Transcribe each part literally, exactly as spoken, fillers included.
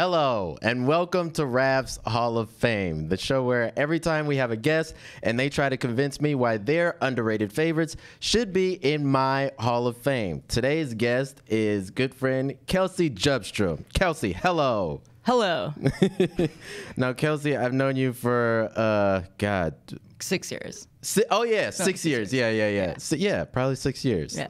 Hello and welcome to Raph's Hall of Fame, the show where every time we have a guest and they try to convince me why their underrated favorites should be in my Hall of Fame. Today's guest is good friend Kelsey Djupstrom. Kelsey, hello. Hello. Now, Kelsey, I've known you for, uh, God. Six years. Si oh, yeah, so six, six years. years. Yeah, yeah, yeah. Yeah, so, yeah probably six years. Yeah.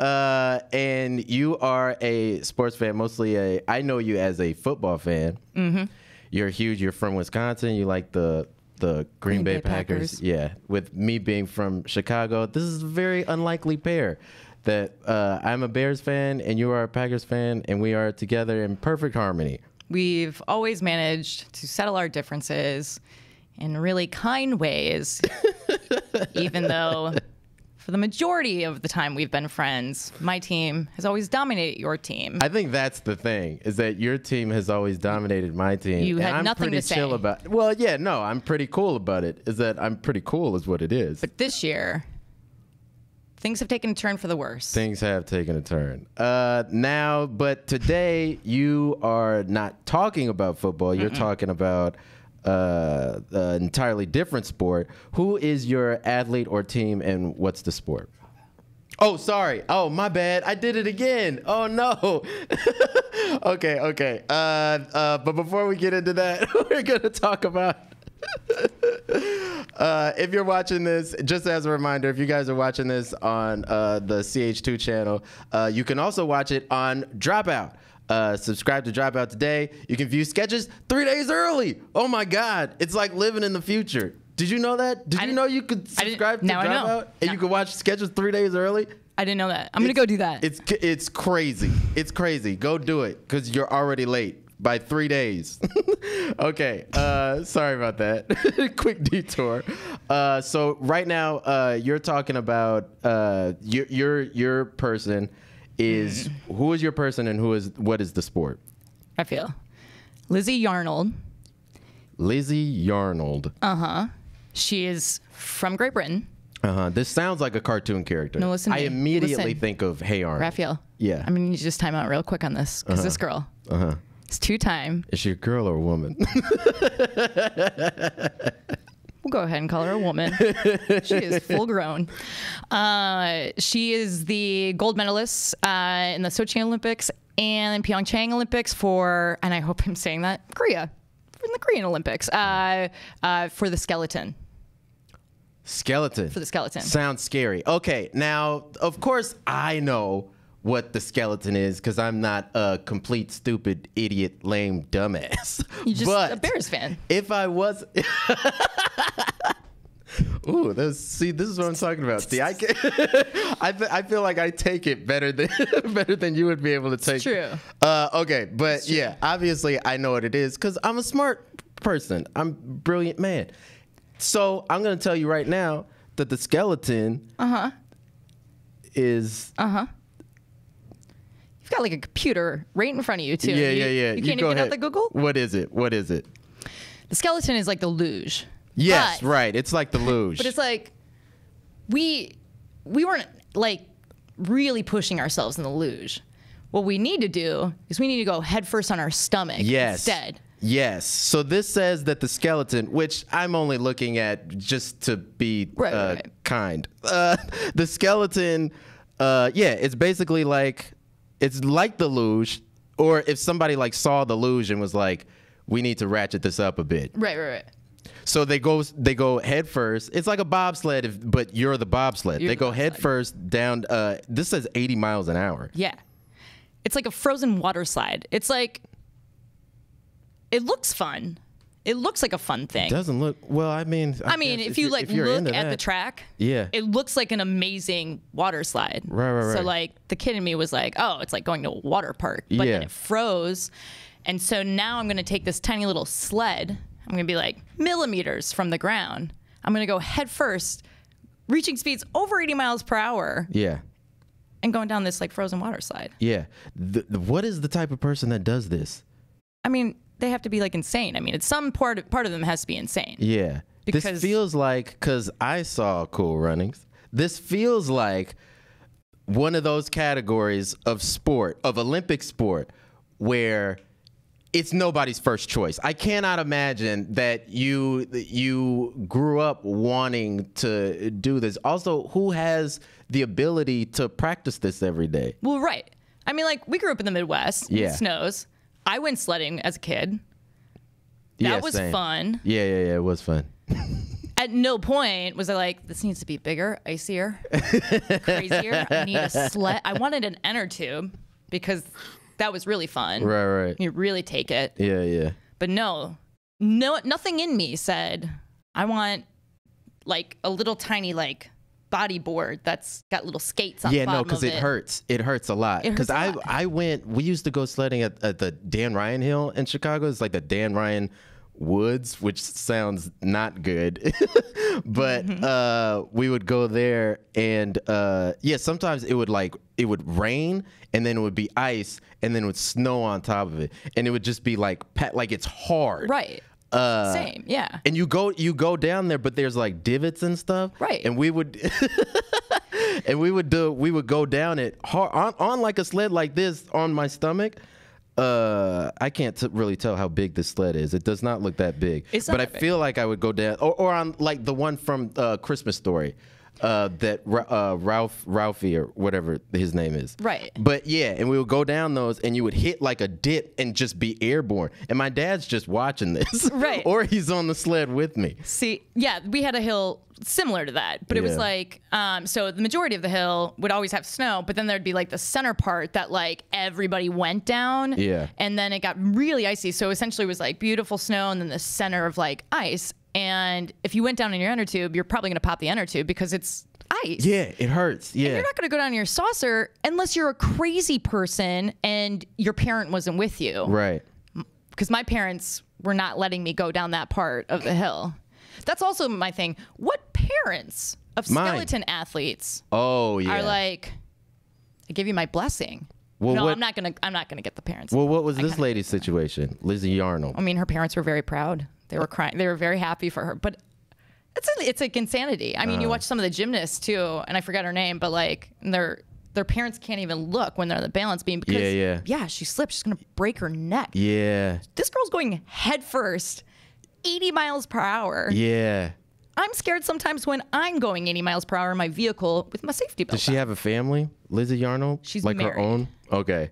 Uh, and you are a sports fan, mostly a, I know you as a football fan. Mm-hmm. You're huge. You're from Wisconsin. You like the, the Green, Green Bay, Bay Packers. Packers. Yeah. With me being from Chicago, this is a very unlikely pair that, uh, I'm a Bears fan and you are a Packers fan and we are together in perfect harmony. We've always managed to settle our differences in really kind ways, even though for the majority of the time we've been friends, my team has always dominated your team. I think that's the thing, is that your team has always dominated my team. You had I'm nothing to say. Chill about, well, yeah, no, I'm pretty cool about it. Is that I'm pretty cool is what it is. But this year, things have taken a turn for the worse. Things have taken a turn. Uh, now, but today you are not talking about football. You're Mm-mm. talking about Uh, an entirely different sport. Who is your athlete or team, and what's the sport? Oh, sorry. Oh, my bad. I did it again. Oh, no. okay, okay. Uh, uh, but before we get into that, we're going to talk about... uh, if you're watching this, just as a reminder, if you guys are watching this on uh, the C H two channel, uh, you can also watch it on Dropout. Uh, subscribe to Dropout today. You can view sketches three days early. Oh my God, it's like living in the future. Did you know that? Did I you know you could subscribe to Dropout and no. you could watch sketches three days early? I didn't know that. I'm it's, gonna go do that. It's it's crazy. It's crazy. Go do it because you're already late by three days. okay, uh, sorry about that. Quick detour. Uh, so right now uh, you're talking about uh, your your your person. Is who is your person and who is what is the sport? I feel Lizzy Yarnold. Lizzy Yarnold. Uh huh. She is from Great Britain. Uh huh. This sounds like a cartoon character. No, listen. I me. immediately listen. think of Hey Arnold. Raphael. Yeah. I mean, you just time out real quick on this because uh-huh. this girl. Uh huh. It's two time. Is she a girl or a woman? We'll go ahead and call her a woman. She is full grown. Uh, she is the gold medalist uh, in the Sochi Olympics and PyeongChang Olympics for, and I hope I'm saying that, Korea, in the Korean Olympics, uh, uh, for the skeleton. Skeleton. For the skeleton. Sounds scary. Okay, now, of course, I know what the skeleton is because I'm not a complete stupid idiot lame dumbass. You're just but a Bears fan. If I was Ooh, that's, see this is what I'm talking about. See, I can I, th I feel like I take it better than better than you would be able to take. It's true. Uh okay, but yeah, obviously I know what it is cuz I'm a smart person. I'm a brilliant man. So, I'm going to tell you right now that the skeleton uh-huh is uh-huh you've got like a computer right in front of you too. Yeah, you, yeah, yeah. You can't you even get out the Google? What is it? What is it? The skeleton is like the luge. Yes, but, right. It's like the luge. But it's like we we weren't like really pushing ourselves in the luge. What we need to do is we need to go head first on our stomach yes. instead. Yes. So this says that the skeleton, which I'm only looking at just to be right, uh, right, right. kind. Uh, the skeleton, uh, yeah, it's basically like It's like the luge, or if somebody like saw the luge and was like, "We need to ratchet this up a bit." Right, right, right. So they go, they go head first. It's like a bobsled, if, but you're the bobsled. You're they the go bobsled. head first down. Uh, this says eighty miles an hour. Yeah, it's like a frozen water slide. It's like, it looks fun. It looks like a fun thing. It doesn't look well. I mean, I, I mean, if, if you like if look at that, the track, yeah, it looks like an amazing water slide. Right, right, right. So like the kid in me was like, oh, it's like going to a water park, but yeah. then it froze, and so now I'm gonna take this tiny little sled. I'm gonna be like millimeters from the ground. I'm gonna go head first, reaching speeds over eighty miles per hour. Yeah. And going down this like frozen water slide. Yeah. The, the, what is the type of person that does this? I mean. They have to be like insane. I mean, it's some part of, part of them has to be insane. Yeah. Because this feels like, because I saw Cool Runnings, this feels like one of those categories of sport, of Olympic sport, where it's nobody's first choice. I cannot imagine that you you grew up wanting to do this. Also, who has the ability to practice this every day? Well, right. I mean, like, we grew up in the Midwest. Yeah. It snows. I went sledding as a kid. That yeah, was same. fun. Yeah, yeah, yeah. It was fun. At no point was I like, this needs to be bigger, icier, crazier. I need a sled. I wanted an inner tube because that was really fun. Right, right. You really take it. Yeah, yeah. But no, no, nothing in me said, I want like a little tiny like body board that's got little skates on yeah, the bottom. Yeah, no, because it, it hurts. It hurts a lot. Because I, lot. I went, we used to go sledding at, at the Dan Ryan Hill in Chicago. It's like the Dan Ryan Woods, which sounds not good, but mm-hmm. uh, we would go there, and uh, yeah, sometimes it would like it would rain, and then it would be ice, and then it would snow on top of it, and it would just be like pat, like it's hard, right? Uh, Same, yeah. And you go, you go down there, but there's like divots and stuff, right? And we would, and we would do, we would go down it hard on, on like a sled like this on my stomach. Uh, I can't t really tell how big this sled is. It does not look that big. It's not but that I feel big. Like I would go down, or, or on like the one from uh, Christmas Story, uh, that uh, Ralph Ralphie or whatever his name is. Right. But yeah, and we would go down those, and you would hit like a dip and just be airborne. And my dad's just watching this, right? Or he's on the sled with me. See, yeah, we had a hill similar to that, but it yeah. was like, um, so the majority of the hill would always have snow, but then there'd be like the center part that like everybody went down, yeah, and then it got really icy. So essentially, it was like beautiful snow, and then the center of like ice. And if you went down in your inner tube, you're probably gonna pop the inner tube because it's ice. Yeah, it hurts. Yeah, and you're not gonna go down in your saucer unless you're a crazy person and your parent wasn't with you, right? Because my parents were not letting me go down that part of the hill. That's also my thing. What parents of skeleton Mine. athletes oh, yeah. are like, I give you my blessing. Well, no, what, I'm not gonna. I'm not gonna get the parents. Well, involved. What was I this lady's situation, Lizzy Yarnold? I mean, her parents were very proud. They were crying. They were very happy for her. But it's a, it's like insanity. I mean, uh, you watch some of the gymnasts too, and I forgot her name, but like their their parents can't even look when they're on the balance beam because yeah, yeah, yeah she slipped. She's gonna break her neck. Yeah, this girl's going head first. eighty miles per hour. Yeah. I'm scared sometimes when I'm going eighty miles per hour in my vehicle with my safety belt. Does she have a family, Lizzy Yarnold? She's like married. Her own? Okay.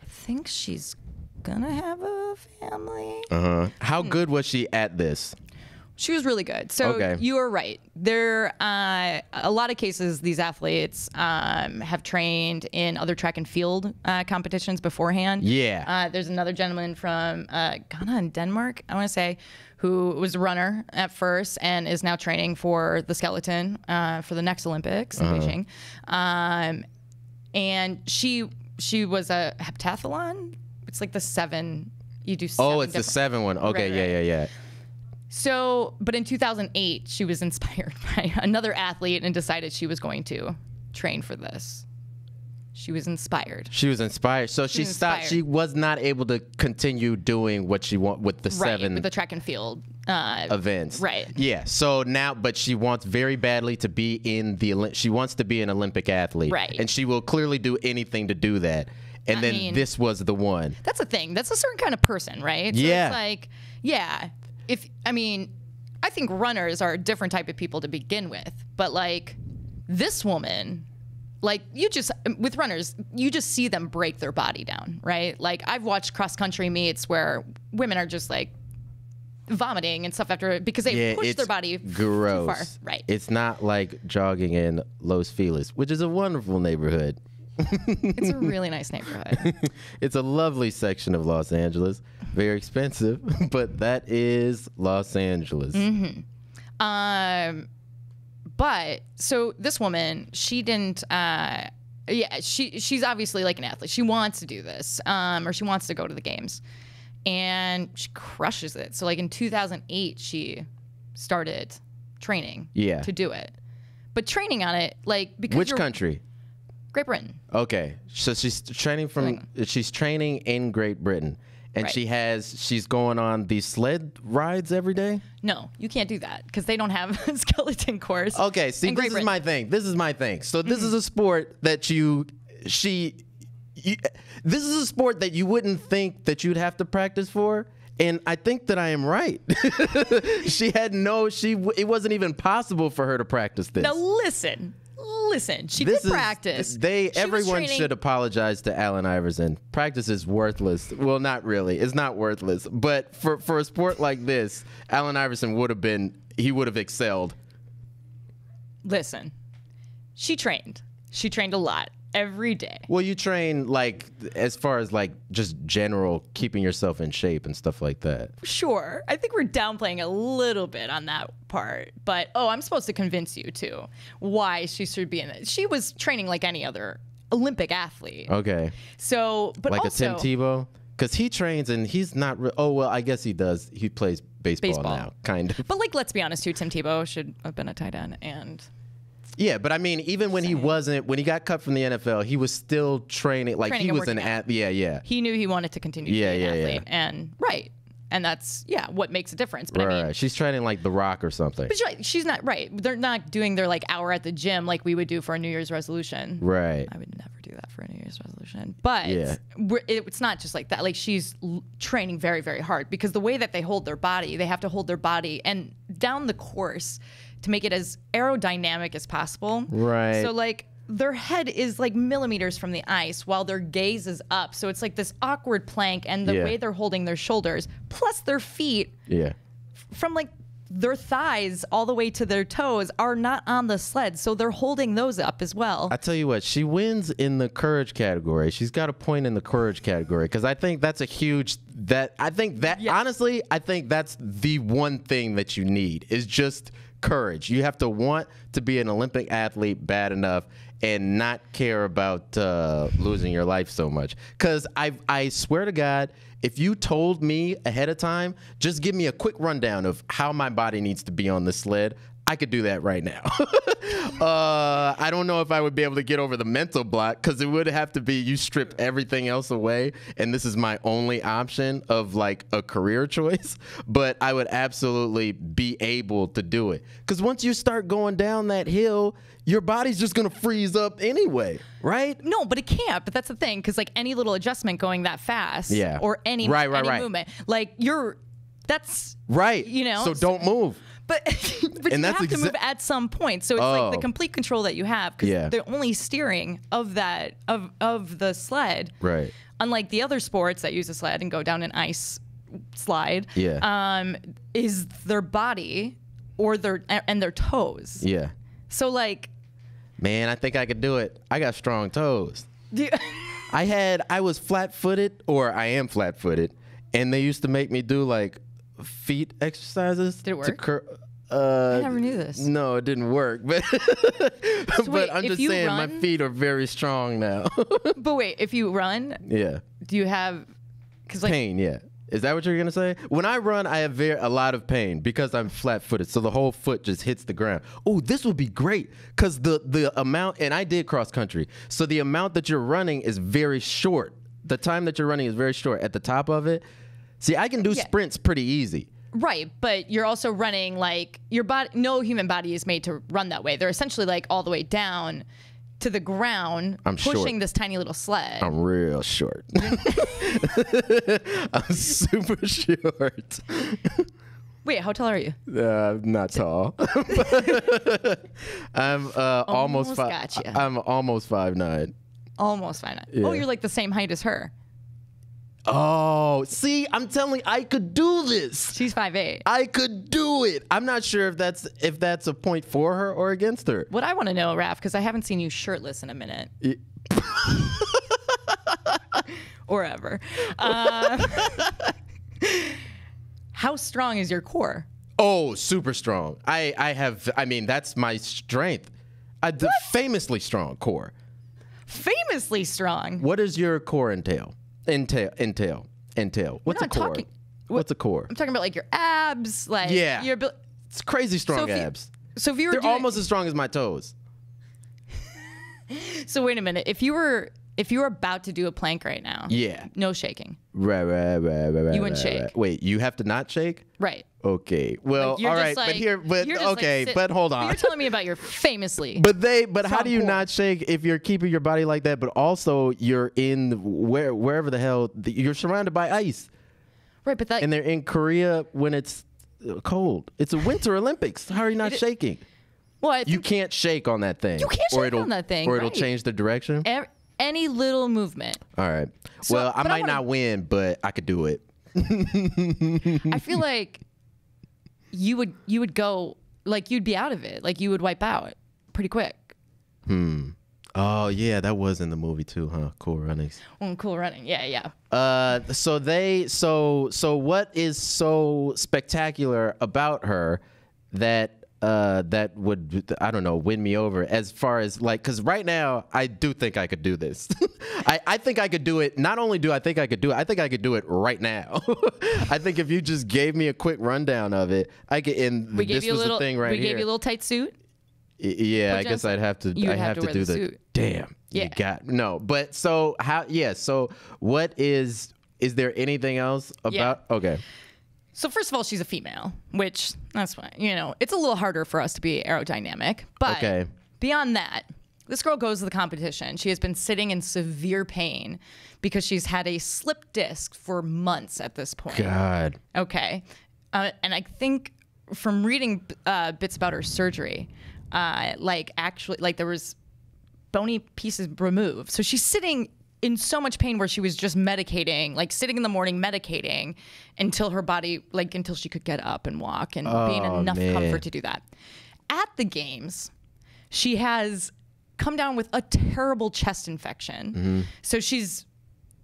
I think she's gonna have a family. Uh-huh. How hmm. good was she at this? She was really good. So okay. you are right. There, uh, a lot of cases, these athletes um, have trained in other track and field uh, competitions beforehand. Yeah. Uh, there's another gentleman from uh, Ghana and Denmark, I want to say, who was a runner at first and is now training for the skeleton uh, for the next Olympics in uh-huh. Beijing. Um, and she she was a heptathlon. It's like the seven. You do seven. Oh, it's the seven one. Okay, right, yeah, right. yeah, yeah. So, but in two thousand eight, she was inspired by another athlete and decided she was going to train for this. She was inspired. She was inspired. So she, she stopped. She was not able to continue doing what she want with the right, seven. With the track and field uh, events. Right. Yeah. So now, but she wants very badly to be in the Olymp she wants to be an Olympic athlete. Right. And she will clearly do anything to do that. And I then mean, this was the one. That's the thing. That's a certain kind of person, right? So yeah. It's like, yeah. If I mean, I think runners are a different type of people to begin with, but like this woman, like you just with runners, you just see them break their body down, right? Like I've watched cross country meets where women are just like vomiting and stuff after because they yeah, push their body gross. too far, right? It's not like jogging in Los Feliz, which is a wonderful neighborhood. It's a really nice neighborhood. It's a lovely section of Los Angeles. Very expensive, but that is Los Angeles. Mm-hmm. Um, but so this woman, she didn't. Uh, yeah, she she's obviously like an athlete. She wants to do this, um, or she wants to go to the games, and she crushes it. So like in two thousand eight, she started training. Yeah. To do it, but training on it like because which you're, country? Great Britain. Okay, so she's training from she's training in Great Britain, and right. she has she's going on these sled rides every day. No, you can't do that because they don't have a skeleton course. Okay, see, this Britain. is my thing. This is my thing. So this mm-hmm. is a sport that you she you, this is a sport that you wouldn't think that you'd have to practice for. And I think that I am right. She had no, she, it wasn't even possible for her to practice this. Now listen, listen, she this did is, practice. They, she everyone should apologize to Allen Iverson. Practice is worthless. Well, not really, it's not worthless. But for, for a sport like this, Allen Iverson would have been, he would have excelled. Listen, she trained. She trained a lot. Every day. Well, you train, like, as far as, like, just general keeping yourself in shape and stuff like that. Sure. I think we're downplaying a little bit on that part. But, oh, I'm supposed to convince you, too, why she should be in it. She was training like any other Olympic athlete. Okay. So, but like also... Like a Tim Tebow? Because he trains and he's not... Oh, well, I guess he does. He plays baseball, baseball now, kind of. But, like, let's be honest, too, Tim Tebow should have been a tight end and... Yeah, but I mean, even when he wasn't, when he got cut from the N F L, he was still training. Like training he was an athlete. Yeah, yeah. He knew he wanted to continue yeah, to be an yeah, athlete, yeah. and right, and that's yeah, what makes a difference. But right, I mean, she's training like The Rock or something. But she's, she's not right. They're not doing their like hour at the gym like we would do for a New Year's resolution. Right. I would never do that for a New Year's resolution. But yeah. we're, it, it's not just like that. Like she's l training very, very hard because the way that they hold their body, they have to hold their body and down the course. To make it as aerodynamic as possible. Right. So like their head is like millimeters from the ice while their gaze is up. So it's like this awkward plank and the yeah. way they're holding their shoulders plus their feet yeah. from like their thighs all the way to their toes are not on the sled. So they're holding those up as well. I tell you what, she wins in the courage category. She's got a point in the courage category because I think that's a huge that I think that yeah. honestly, I think that's the one thing that you need is just courage. You have to want to be an Olympic athlete bad enough and not care about uh, losing your life so much. Because I I swear to God, if you told me ahead of time, just give me a quick rundown of how my body needs to be on the sled, I could do that right now. uh, I don't know if I would be able to get over the mental block because it would have to be you strip everything else away and this is my only option of like a career choice. But I would absolutely be able to do it because once you start going down that hill, your body's just going to freeze up anyway, right? No, but it can't. But that's the thing because like any little adjustment going that fast yeah. or any, right, right, any right. movement, like you're that's right. You know, so don't move. But, but you have to move at some point, so it's oh. like the complete control that you have, because yeah. they're only steering of that of of the sled. Right. Unlike the other sports that use a sled and go down an ice slide, yeah. um, is their body or their and their toes. Yeah. So like, man, I think I could do it. I got strong toes. I had I was flat-footed, or I am flat-footed, and they used to make me do like. Feet exercises. Did it work? To cur uh, I never knew this. No, it didn't work. But, so but wait, I'm just saying run, my feet are very strong now. But wait, if you run, yeah, do you have cause like, pain? Yeah, is that what you're gonna say? When I run, I have very, a lot of pain because I'm flat-footed, so the whole foot just hits the ground. Oh, this would be great because the the amount, and I did cross country, so the amount that you're running is very short. The time that you're running is very short. At the top of it. See, I can do yeah. sprints pretty easy. Right, but you're also running like your body. No human body is made to run that way. They're essentially like all the way down to the ground, I'm pushing short. This tiny little sled. I'm real short. I'm super short. Wait, how tall are you? Uh, not tall. I'm uh, almost, almost five. Gotcha. I'm almost five nine. Almost five nine. Yeah. Oh, you're like the same height as her. Oh, see, I'm telling you, I could do this. She's five eight. I could do it. I'm not sure if that's if that's a point for her or against her. What I want to know, Raph, because I haven't seen you shirtless in a minute. Yeah. Or ever. Uh, how strong is your core? Oh, super strong. I, I have, I mean, that's my strength. I d- famously strong core. Famously strong? What does your core entail? Entail, entail, entail. What's a core? Talking, what, What's a core? I'm talking about like your abs, like yeah, your it's crazy strong so abs. You, so if you were they're doing, almost as strong as my toes. So wait a minute. If you were If you were about to do a plank right now, yeah, no shaking. Right, right, right, right, right. You wouldn't right, shake. Right. Wait, you have to not shake? Right. Okay. Well, like all right, like, but here, but okay, like but hold on. You're telling me about your famously. But they, but how do you not shake if you're keeping your body like that? But also, you're in where wherever the hell you're surrounded by ice. Right, but that and they're in Korea when it's cold. It's a Winter Olympics. How are you not shaking? Well, I you can't shake on that thing. You can't shake on that thing, or right. it'll change the direction. Every, any little movement. All right. So, well, I might I wanna, not win, but I could do it. I feel like you would you would go like you'd be out of it, like you would wipe out pretty quick. Hmm. Oh yeah, that was in the movie too, huh? Cool Runnings. Mm, Cool Running. Yeah, yeah. Uh, so they, so so what is so spectacular about her that? Uh, that would, I don't know, win me over as far as like, because right now I do think I could do this. I, I think I could do it. Not only do I think I could do it, I think I could do it right now. I think if you just gave me a quick rundown of it, I could, and we this was little, the thing right we here. We gave you a little tight suit? Yeah, I guess I'd have to, I'd have, have to, to do the, the damn, yeah. you got, no, but so how, yeah, so what is, is there anything else about, yeah. okay. So first of all, she's a female, which that's fine. You know, it's a little harder for us to be aerodynamic. But okay. beyond that, this girl goes to the competition. She has been sitting in severe pain because she's had a slip disc for months at this point. God. Okay. Uh, and I think from reading uh, bits about her surgery, uh, like actually, like there was bony pieces removed. So she's sitting in so much pain where she was just medicating, like sitting in the morning medicating until her body, like until she could get up and walk and oh, be in enough man. comfort to do that. At the games, she has come down with a terrible chest infection. Mm-hmm. So she's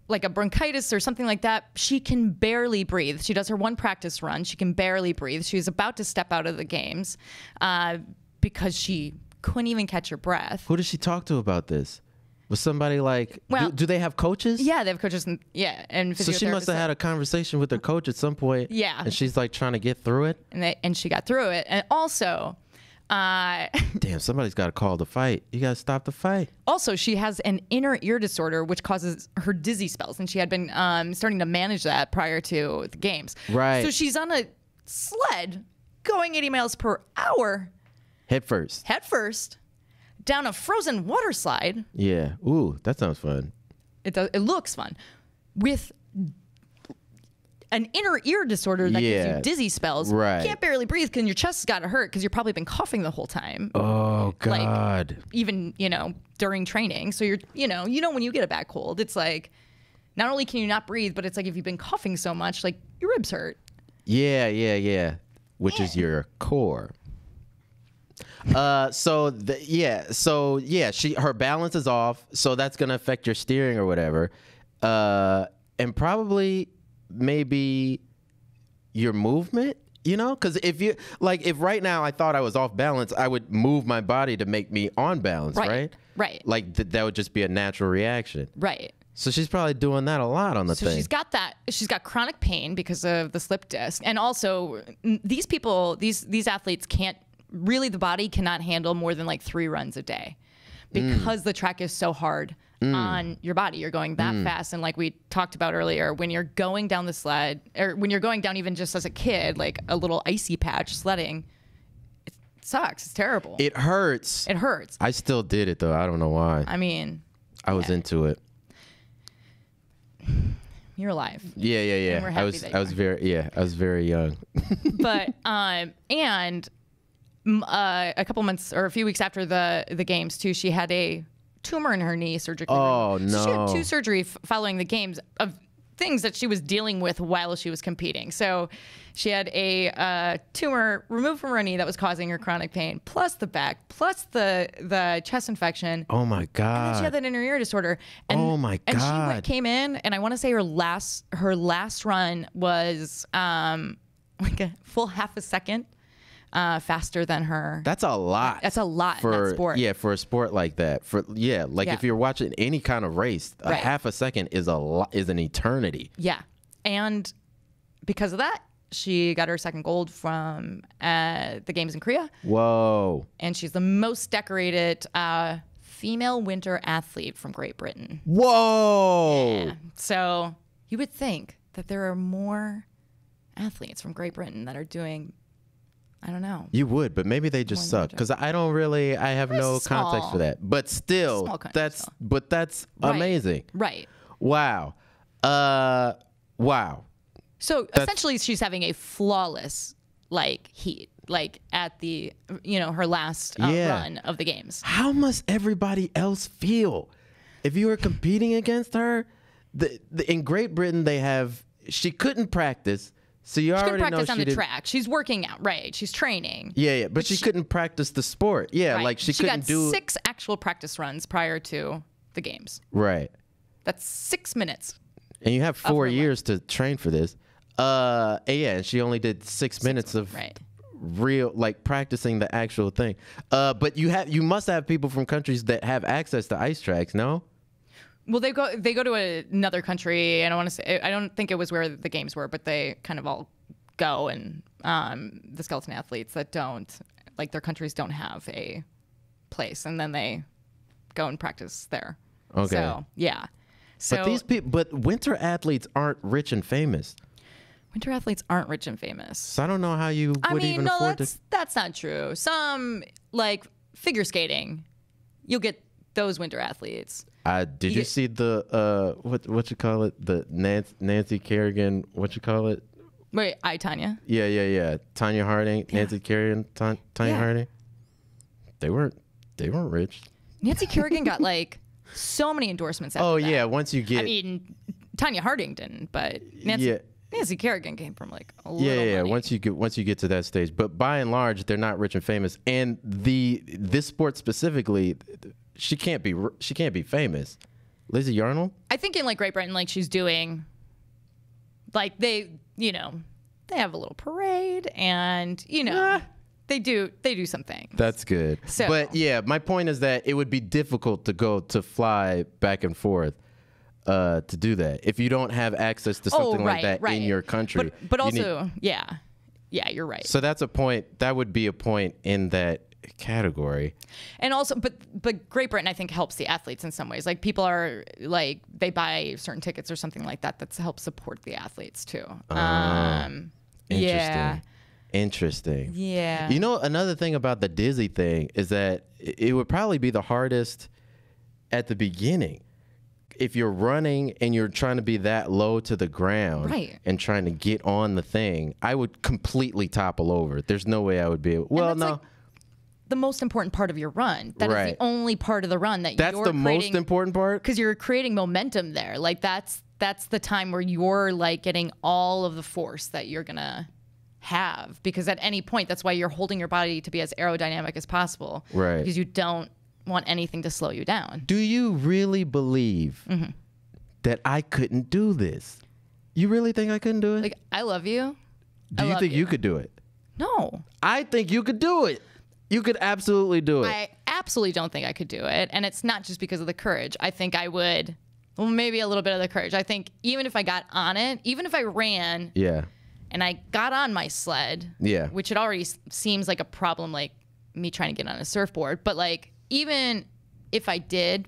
like a bronchitis or something like that. She can barely breathe. She does her one practice run. She can barely breathe. She's about to step out of the games uh, because she couldn't even catch her breath. Who did she talk to about this? Was somebody like, well, do, do they have coaches? Yeah, they have coaches. And, yeah. And so she must have had a conversation with her coach at some point. Yeah. And she's like trying to get through it. And they, and she got through it. And also. Uh, Damn, somebody's got to call the fight. You got to stop the fight. Also, she has an inner ear disorder, which causes her dizzy spells. And she had been um, starting to manage that prior to the games. Right. So she's on a sled going eighty miles per hour. Head first. Head first. Down a frozen water slide. Yeah. Ooh, that sounds fun. It does. It looks fun. With an inner ear disorder that yeah. gives you dizzy spells. Right. You can't barely breathe because your chest's got to hurt because you've probably been coughing the whole time. Oh, God. Like, even, you know, during training. So you're, you know, you know when you get a bad cold, it's like, not only can you not breathe, but it's like if you've been coughing so much, like your ribs hurt. Yeah, yeah, yeah. Which yeah. is your core. Uh, so the, yeah, so yeah, she her balance is off, so that's gonna affect your steering or whatever, uh, and probably maybe your movement. You know, because if you like, if right now I thought I was off balance, I would move my body to make me on balance, right? Right. right. Like th that would just be a natural reaction, right? So she's probably doing that a lot on the so thing. So she's got that. She's got chronic pain because of the slip disc, and also these people, these these athletes can't. Really, the body cannot handle more than like three runs a day because mm. the track is so hard mm. on your body. You're going that mm. fast. And like we talked about earlier, when you're going down the sled or when you're going down even just as a kid, like a little icy patch sledding, it sucks. It's terrible. It hurts. It hurts. I still did it, though. I don't know why. I mean, I was yeah. into it. You're alive. Yeah, yeah, yeah. And we're happy I was, that you I was are. very, yeah, I was very young. But, um, and. Uh, a couple months or a few weeks after the the games too, she had a tumor in her knee surgically. Oh no! So she had two surgery f following the games of things that she was dealing with while she was competing. So she had a uh, tumor removed from her knee that was causing her chronic pain, plus the back, plus the the chest infection. Oh my God! And then she had that inner ear disorder. And, oh my God! And she went, came in, and I want to say her last her last run was um, like a full half a second. Uh, faster than her. That's a lot. That's a lot for in that sport. Yeah, for a sport like that. For yeah, like yeah. if you're watching any kind of race, right. a half a second is a lot is an eternity. Yeah, and because of that, she got her second gold from uh, the games in Korea. Whoa! And she's the most decorated uh, female winter athlete from Great Britain. Whoa! Yeah. So you would think that there are more athletes from Great Britain that are doing, I don't know. You would, but maybe they just suck, because I don't really, I have They're no small. context for that. But still, country, that's still. but that's right. amazing. Right. Wow. Uh, wow. So that's, essentially, she's having a flawless like heat, like at the you know her last uh, yeah. run of the games. How must everybody else feel if you were competing against her? The, the in Great Britain they have she couldn't practice. So you she already couldn't practice know on she the did. track. She's working out, right? She's training. Yeah, yeah, but, but she, she couldn't practice the sport. Yeah, right. like she, she couldn't got do six actual practice runs prior to the games. Right. That's six minutes. And you have four years life. to train for this. Uh, and yeah, she only did six, six minutes of right. real, like practicing the actual thing. Uh, but you have you must have people from countries that have access to ice tracks, no? Well, they go they go to a, another country. I don't want to say. I don't think it was where the games were, but they kind of all go, and um, the skeleton athletes that don't like their countries don't have a place, and then they go and practice there. Okay. So yeah. So but these people, but winter athletes aren't rich and famous. Winter athletes aren't rich and famous. So I don't know how you would I mean, even no, afford that's, to. That's not true. Some like figure skating, you'll get those winter athletes. I, did you yeah. see the uh what what you call it the Nancy, Nancy Kerrigan what you call it wait I Tonya yeah yeah yeah Tonya Harding yeah. Nancy Kerrigan Tonya yeah. Harding they weren't they weren't rich. Nancy Kerrigan got like so many endorsements after oh that. yeah once you get I mean Tonya Harding didn't but Nancy yeah. Nancy Kerrigan came from like a little yeah yeah money. once you get once you get to that stage, but by and large they're not rich and famous, and the this sport specifically. She can't be she can't be famous. Lizzy Yarnold? I think in like Great Britain, like she's doing like they you know, they have a little parade and you know yeah. they do they do some things. That's good. So, but yeah, my point is that it would be difficult to go to fly back and forth uh to do that if you don't have access to something oh, right, like that right. in your country. But, but also, need, yeah. Yeah, you're right. So that's a point that would be a point in that category. And also but but Great Britain I think helps the athletes in some ways, like people are like they buy certain tickets or something like that that's help support the athletes too. Oh, um interesting. Yeah. Interesting. Yeah. You know, another thing about the dizzy thing is that it would probably be the hardest at the beginning if you're running and you're trying to be that low to the ground right. and trying to get on the thing. I would completely topple over. There's no way I would be able, well no like, the most important part of your run. That right. is the only part of the run that that's you're That's the creating, most important part? Because you're creating momentum there. Like that's that's the time where you're like getting all of the force that you're gonna have. Because at any point, that's why you're holding your body to be as aerodynamic as possible. Right. Because you don't want anything to slow you down. Do you really believe mm-hmm. that I couldn't do this? You really think I couldn't do it? Like I love you. Do I you think you. you could do it? No. I think you could do it. You could absolutely do it. I absolutely don't think I could do it. And it's not just because of the courage. I think I would, well, maybe a little bit of the courage. I think even if I got on it, even if I ran yeah, and I got on my sled, yeah, which it already seems like a problem, like me trying to get on a surfboard. But like, even if I did,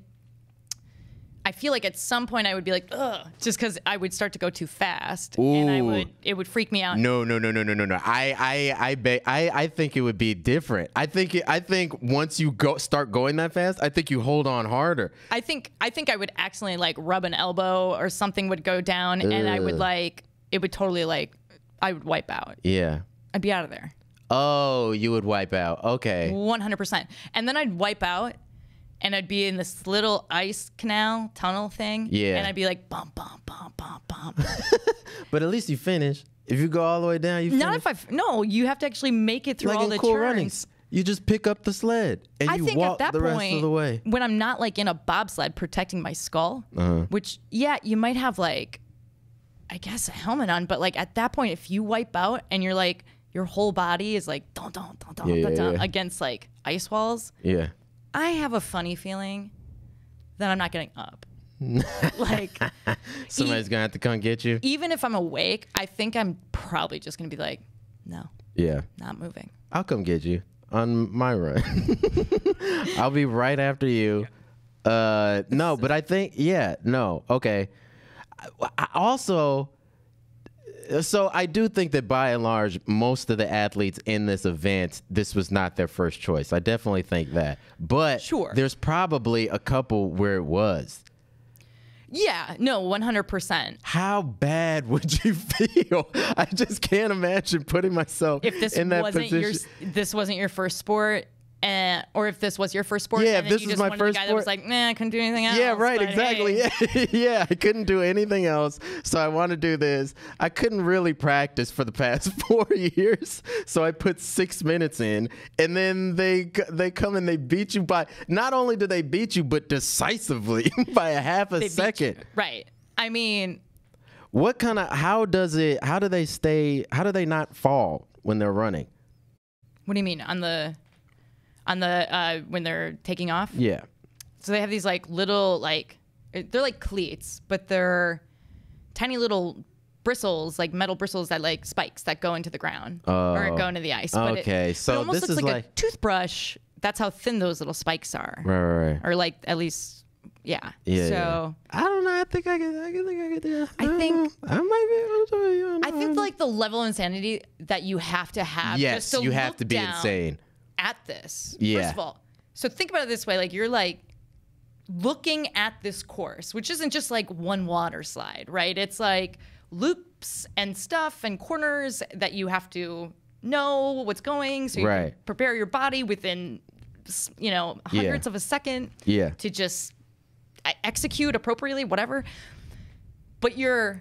I feel like at some point I would be like, ugh, just because I would start to go too fast, Ooh. and I would it would freak me out. No, no, no, no, no, no, no. I, I, I, be, I, I think it would be different. I think, it, I think once you go start going that fast, I think you hold on harder. I think, I think I would accidentally like rub an elbow or something would go down, Ugh. and I would like, it would totally like, I would wipe out. Yeah, I'd be out of there. Oh, you would wipe out. Okay, one hundred percent. And then I'd wipe out. And I'd be in this little ice canal tunnel thing. Yeah. And I'd be like, bum, bum, bum, bum, bum. But at least you finish. If you go all the way down, you finish. Not if I, f no, you have to actually make it through like all in the Cool turns. Runnings. You just pick up the sled and I you think walk at that the point, rest of the way. When I'm not like in a bobsled protecting my skull, uh-huh. which, yeah, you might have like, I guess a helmet on. But like at that point, if you wipe out and you're like, your whole body is like, dun, dun, dun, dun, yeah, dun, dun, yeah. against like ice walls. Yeah. I have a funny feeling that I'm not getting up. Like somebody's e gonna have to come get you. Even if I'm awake, I think I'm probably just gonna be like, no. Yeah. Not moving. I'll come get you on my run. I'll be right after you. Uh, no, but I think, yeah, no. Okay. I also, so I do think that by and large, most of the athletes in this event, this was not their first choice. I definitely think that. But sure, there's probably a couple where it was. Yeah, no, one hundred percent. How bad would you feel? I just can't imagine putting myself if this in that wasn't position. Your, this wasn't your first sport, and, or if this was your first sport, yeah, and if this you just was my first the guy sport. That was like, nah, I couldn't do anything else. Yeah, right, exactly. Hey. Yeah, I couldn't do anything else, so I want to do this. I couldn't really practice for the past four years, so I put six minutes in, and then they they come and they beat you by, not only do they beat you, but decisively by a half a they second. Right. I mean, what kind of how does it? How do they stay? How do they not fall when they're running? What do you mean on the? On the uh, when they're taking off, yeah. So they have these like little like they're like cleats, but they're tiny little bristles, like metal bristles that like spikes that go into the ground oh. or go into the ice. But okay, it, so it almost this looks is like, like a toothbrush. That's how thin those little spikes are. Right, right, right. Or like at least, yeah. Yeah. So yeah. I don't know. I think I could. I think I could. Yeah. I, I think know. I might be. I, I think like the level of insanity that you have to have. Yes, just to you have to be insane. At this, yeah. First of all, so think about it this way: like you're like looking at this course, which isn't just like one water slide, right? It's like loops and stuff and corners that you have to know what's going, so you right. can prepare your body within, you know, hundreds yeah. of a second, yeah, to just execute appropriately, whatever. But you're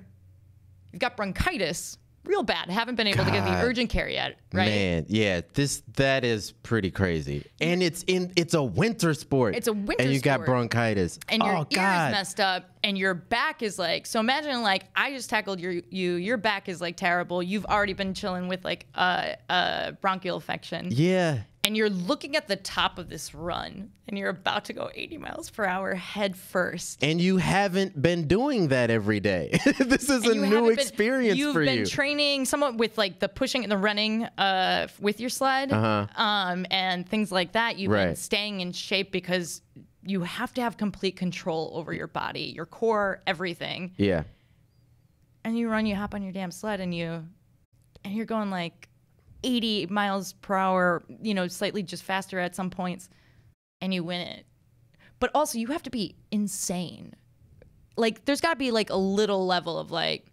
you've got bronchitis. Real bad. Haven't been able God, to get the urgent care yet, right? Man, yeah, this that is pretty crazy. And it's in it's a winter sport. It's a winter sport. And you sport. got bronchitis. And your oh, ear's God. messed up and your back is like, so imagine like I just tackled your you, your back is like terrible. You've already been chilling with like a, a bronchial infection. Yeah. And you're looking at the top of this run, and you're about to go eighty miles per hour head first. And you haven't been doing that every day. This is and a new been, experience for you. You've been training somewhat with like the pushing and the running uh, with your sled, uh-huh. um, and things like that. You've right. been staying in shape because you have to have complete control over your body, your core, everything. Yeah. And you run, you hop on your damn sled, and you, and you're going like eighty miles per hour, you know, slightly just faster at some points, and you win it. But also, you have to be insane. Like, there's got to be like a little level of like,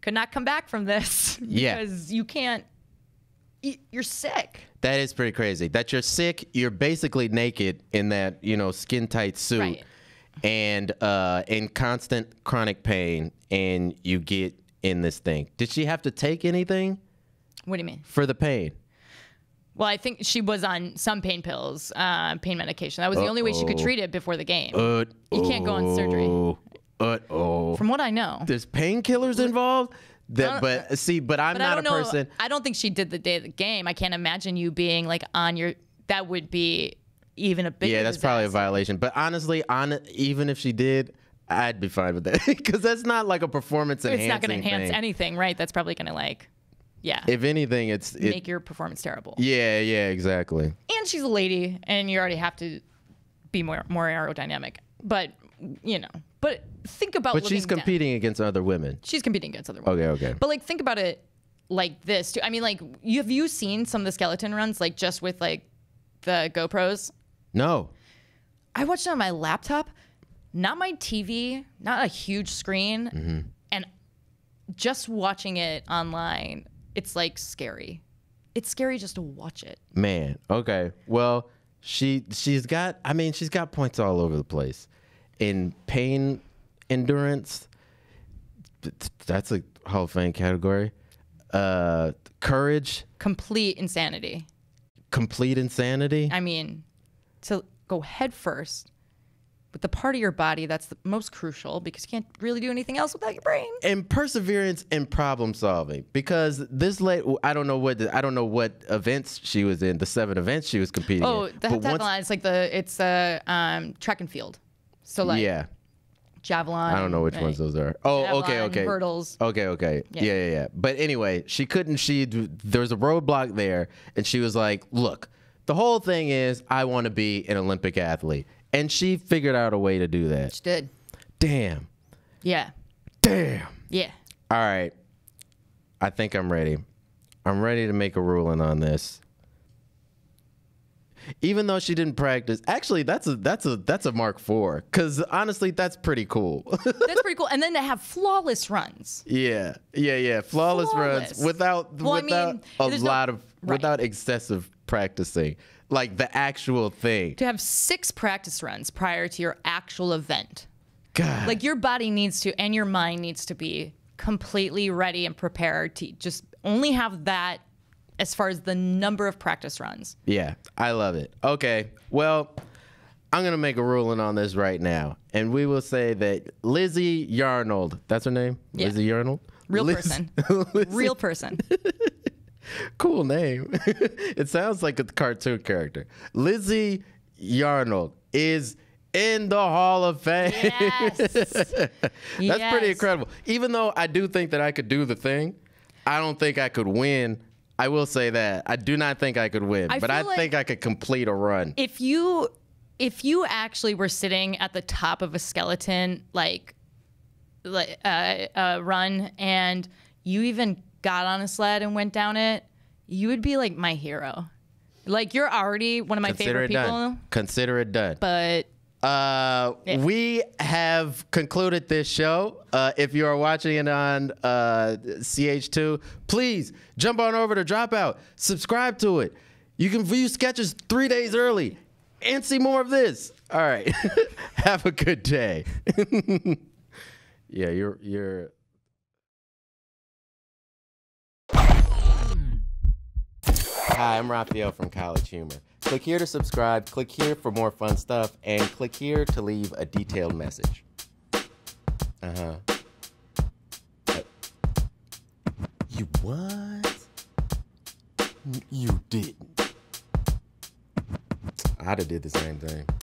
could not come back from this because yeah. you can't. You're sick. That is pretty crazy. That you're sick. You're basically naked in that, you know, skin tight suit, right. and uh, in constant chronic pain, and you get in this thing. Did she have to take anything? What do you mean? For the pain. Well, I think she was on some pain pills, uh, pain medication. That was uh-oh. the only way she could treat it before the game. Uh-oh. You can't go on surgery. Uh-oh. From what I know. There's painkillers involved? That, but see, but I'm but not a know, person. I don't think she did the day of the game. I can't imagine you being like on your, that would be even a bigger Yeah, that's disaster. Probably a violation. But honestly, on even if she did, I'd be fine with that. Because that's not like a performance enhancing It's not going to enhance thing. anything, right? That's probably going to like... Yeah. If anything, it's it, make your performance terrible. Yeah, yeah, exactly. And she's a lady, and you already have to be more more aerodynamic. But you know, but think about. But she's competing down. against other women. She's competing against other women. Okay, okay. But like, think about it like this too. I mean, like, you, have you seen some of the skeleton runs, like just with like the GoPros? No. I watched it on my laptop, not my T V, not a huge screen, mm-hmm. and just watching it online. It's like scary. It's scary just to watch it. Man. Okay. Well, she she's got. I mean, she's got points all over the place, in pain endurance. That's a Hall of Fame category. Uh, courage. Complete insanity. Complete insanity. I mean, to go head first. But the part of your body that's the most crucial, because you can't really do anything else without your brain. And perseverance and problem solving, because this late, I don't know what the, I don't know what events she was in, the seven events she was competing. Oh, in. the heptathlon is like the it's a uh, um, track and field, so like yeah, javelin. I don't know which right. ones those are. Oh, javelin, okay, okay, hurdles. Okay, okay, yeah. yeah, yeah, yeah. But anyway, she couldn't. She there was a roadblock there, and she was like, look. The whole thing is I want to be an Olympic athlete. And she figured out a way to do that. She did. Damn. Yeah. Damn. Yeah. All right. I think I'm ready. I'm ready to make a ruling on this. Even though she didn't practice, actually, that's a that's a that's a mark four. Because honestly, that's pretty cool. That's pretty cool. And then to have flawless runs. Yeah, yeah, yeah. Flawless, flawless. runs without well, without I mean, a lot no, of right. without excessive practicing, like the actual thing. To have six practice runs prior to your actual event. God. Like your body needs to, and your mind needs to be completely ready and prepared to just only have that. As far as the number of practice runs. Yeah, I love it. Okay, well, I'm going to make a ruling on this right now. And we will say that Lizzy Yarnold, that's her name? Yeah. Lizzy Yarnold? Real Liz person. Real person. Cool name. It sounds like a cartoon character. Lizzy Yarnold is in the Hall of Fame. Yes. That's yes. pretty incredible. Even though I do think that I could do the thing, I don't think I could win. I will say that. I do not think I could win, I but I like think I could complete a run. If you if you actually were sitting at the top of a skeleton like like uh, uh, run and you even got on a sled and went down it, you would be like my hero. Like you're already one of my Consider favorite people. Done. Consider it done. But uh, yeah. we have concluded this show. Uh, if you are watching it on uh, C H two, please jump on over to Dropout. Subscribe to it. You can view sketches three days early and see more of this. All right. Have a good day. Yeah, you're you're. Hi, I'm Raphael from College Humor. Click here to subscribe, click here for more fun stuff, and click here to leave a detailed message. Uh-huh. You what? You didn't. I'd have did the same thing.